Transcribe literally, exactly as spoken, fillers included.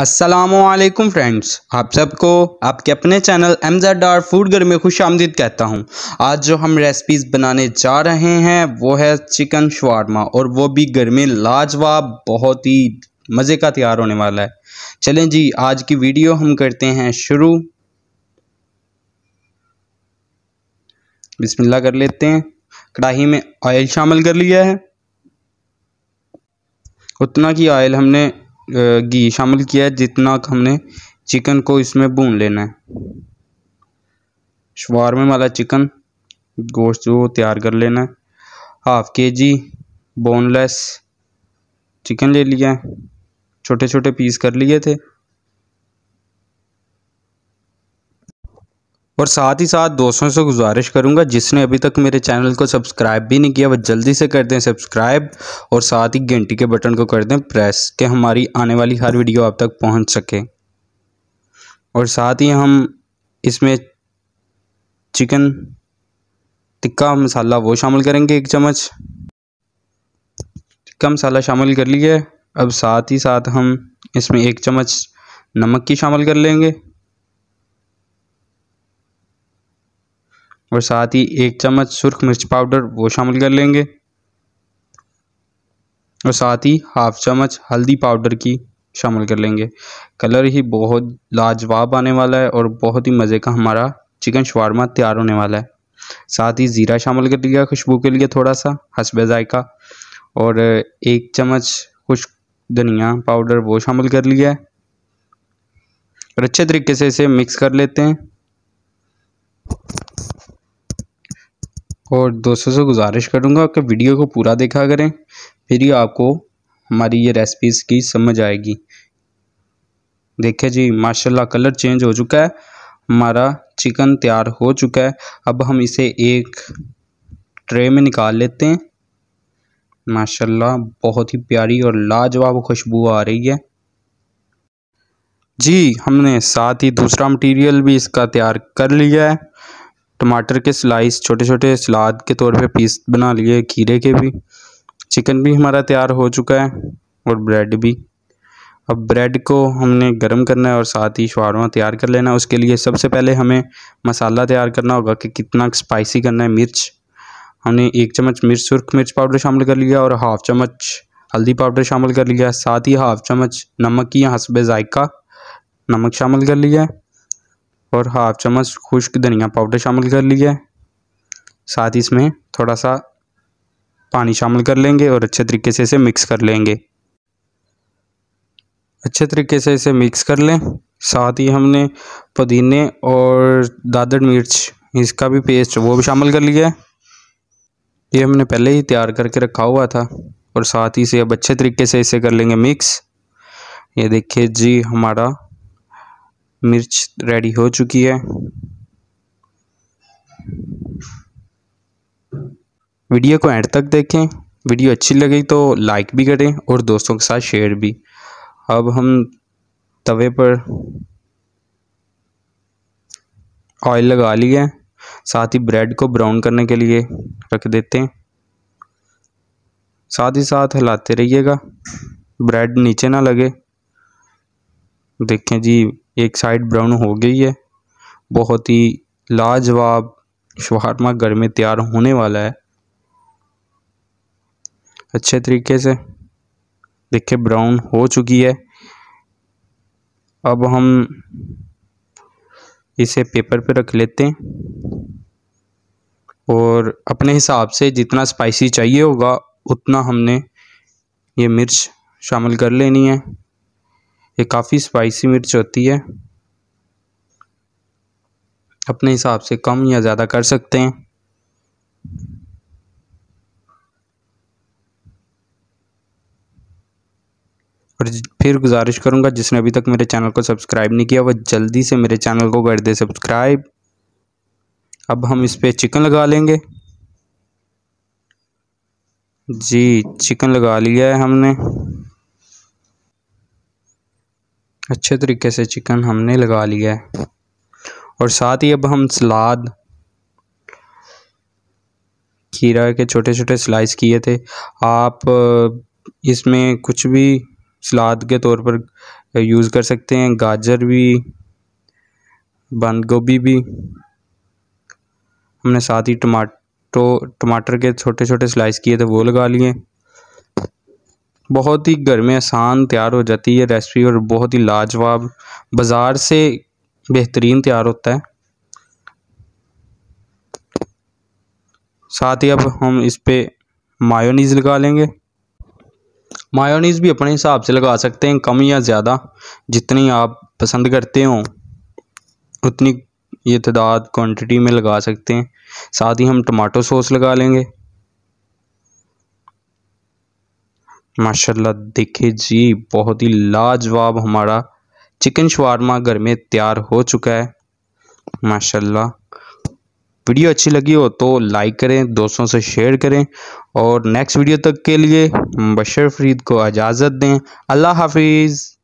अस्सलामुअलैकुम फ्रेंड्स, आप सबको आपके अपने channel M Z R Foodghar में खुश आमदीद कहता हूं। आज जो हम रेसिपीज़ बनाने जा रहे हैं वो है चिकन शवारमा, और वो भी घर में लाजवाब, बहुत ही मज़े का तैयार होने वाला है। चलें जी, आज की वीडियो हम करते हैं शुरू। बिस्मिल्ला कर लेते हैं। कढ़ाई में ऑयल शामिल कर लिया है, उतना की ऑयल हमने घी शामिल किया है जितना हमने चिकन को इसमें भून लेना है। शवारमा वाला चिकन गोश्त जो तैयार कर लेना है। हाफ के जी बोनलेस चिकन ले लिया है, छोटे छोटे पीस कर लिए थे। और साथ ही साथ दोस्तों से गुजारिश करूंगा, जिसने अभी तक मेरे चैनल को सब्सक्राइब भी नहीं किया वह जल्दी से कर दें सब्सक्राइब, और साथ ही घंटी के बटन को कर दें प्रेस, कि हमारी आने वाली हर वीडियो आप तक पहुंच सके। और साथ ही हम इसमें चिकन टिक्का मसाला वो शामिल करेंगे, एक चम्मच टिक्का मसाला शामिल कर लिए। अब साथ ही साथ हम इसमें एक चम्मच नमक की शामिल कर लेंगे, और साथ ही एक चम्मच सुर्ख मिर्च पाउडर वो शामिल कर लेंगे, और साथ ही हाफ चम्मच हल्दी पाउडर की शामिल कर लेंगे। कलर ही बहुत लाजवाब आने वाला है और बहुत ही मज़े का हमारा चिकन शवारमा तैयार होने वाला है। साथ ही ज़ीरा शामिल कर लिया खुशबू के लिए, थोड़ा सा हस्बे जायका, और एक चम्मच खुश्क धनिया पाउडर वो शामिल कर लिया है, और अच्छे तरीके से इसे मिक्स कर लेते हैं। और दोस्तों से गुजारिश करूंगा कि वीडियो को पूरा देखा करें, फिर ही आपको हमारी ये रेसिपीज़ की समझ आएगी। देखें जी, माशाल्लाह कलर चेंज हो चुका है, हमारा चिकन तैयार हो चुका है। अब हम इसे एक ट्रे में निकाल लेते हैं। माशाल्लाह बहुत ही प्यारी और लाजवाब खुशबू आ रही है जी। हमने साथ ही दूसरा मटेरियल भी इसका तैयार कर लिया है। टमाटर के स्लाइस छोटे छोटे सलाद के तौर पे पीस बना लिए, खीरे के भी। चिकन भी हमारा तैयार हो चुका है, और ब्रेड भी। अब ब्रेड को हमने गर्म करना है और साथ ही शवारमा तैयार कर लेना है। उसके लिए सबसे पहले हमें मसाला तैयार करना होगा कि कितना स्पाइसी करना है। मिर्च हमने एक चम्मच मिर्च सुर्ख मिर्च पाउडर शामिल कर लिया, और हाफ़ चम्मच हल्दी पाउडर शामिल कर लिया, साथ ही हाफ़ चम्मच नमक की हसब जायका नमक शामिल कर लिया, और हाफ चम्मच खुश्क धनिया पाउडर शामिल कर लिया। साथ ही इसमें थोड़ा सा पानी शामिल कर लेंगे और अच्छे तरीके से इसे मिक्स कर लेंगे। अच्छे तरीके से इसे मिक्स कर लें। साथ ही हमने पुदीने और दादड़ मिर्च इसका भी पेस्ट वो भी शामिल कर लिया है, ये हमने पहले ही तैयार करके रखा हुआ था। और साथ ही इसे अब अच्छे तरीके से इसे कर लेंगे मिक्स। ये देखिए जी, हमारा मिर्च रेडी हो चुकी है। वीडियो को एंड तक देखें, वीडियो अच्छी लगी तो लाइक भी करें और दोस्तों के साथ शेयर भी। अब हम तवे पर ऑयल लगा लिया है, साथ ही ब्रेड को ब्राउन करने के लिए रख देते हैं। साथ ही साथ हिलाते रहिएगा, ब्रेड नीचे ना लगे। देखें जी, एक साइड ब्राउन हो गई है। बहुत ही लाजवाब शवारमा घर में तैयार होने वाला है। अच्छे तरीके से देखिए ब्राउन हो चुकी है। अब हम इसे पेपर पे रख लेते हैं, और अपने हिसाब से जितना स्पाइसी चाहिए होगा उतना हमने ये मिर्च शामिल कर लेनी है। ये काफ़ी स्पाइसी मिर्च होती है, अपने हिसाब से कम या ज़्यादा कर सकते हैं। और फिर गुजारिश करूंगा, जिसने अभी तक मेरे चैनल को सब्सक्राइब नहीं किया वह जल्दी से मेरे चैनल को कर दे सब्सक्राइब। अब हम इस पर चिकन लगा लेंगे जी। चिकन लगा लिया है हमने, अच्छे तरीके से चिकन हमने लगा लिया है। और साथ ही अब हम सलाद, खीरा के छोटे छोटे स्लाइस किए थे, आप इसमें कुछ भी सलाद के तौर पर यूज़ कर सकते हैं, गाजर भी, बंद गोभी भी। हमने साथ ही टमाटो टमाटर के छोटे छोटे स्लाइस किए थे वो लगा लिए। बहुत ही घर में आसान तैयार हो जाती है रेसिपी और बहुत ही लाजवाब, बाज़ार से बेहतरीन तैयार होता है। साथ ही अब हम इस पर मायोनीज़ लगा लेंगे। मायोनीज़ भी अपने हिसाब से लगा सकते हैं, कम या ज़्यादा जितनी आप पसंद करते हो उतनी ये तादाद क्वांटिटी में लगा सकते हैं। साथ ही हम टमाटो सॉस लगा लेंगे। माशाल्लाह देखिए जी, बहुत ही लाजवाब हमारा चिकन शवारमा घर में तैयार हो चुका है माशाल्लाह। वीडियो अच्छी लगी हो तो लाइक करें, दोस्तों से शेयर करें और नेक्स्ट वीडियो तक के लिए मुबशर फरीद को इजाज़त दें। अल्लाह हाफिज़।